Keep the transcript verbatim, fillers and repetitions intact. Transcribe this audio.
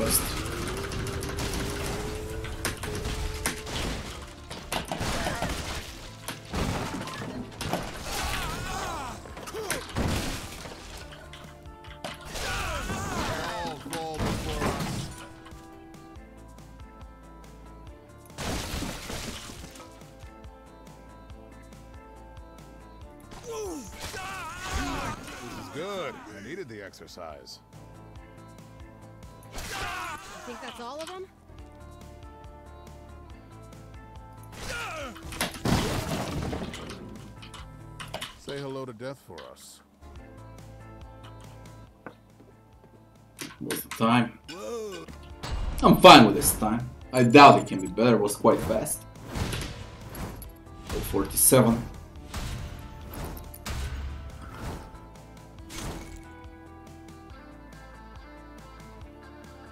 quest. Exercise. I think that's all of them? Say hello to death for us. What's the time? Whoa. I'm fine with this time. I doubt it can be better. It was quite fast. forty-seven.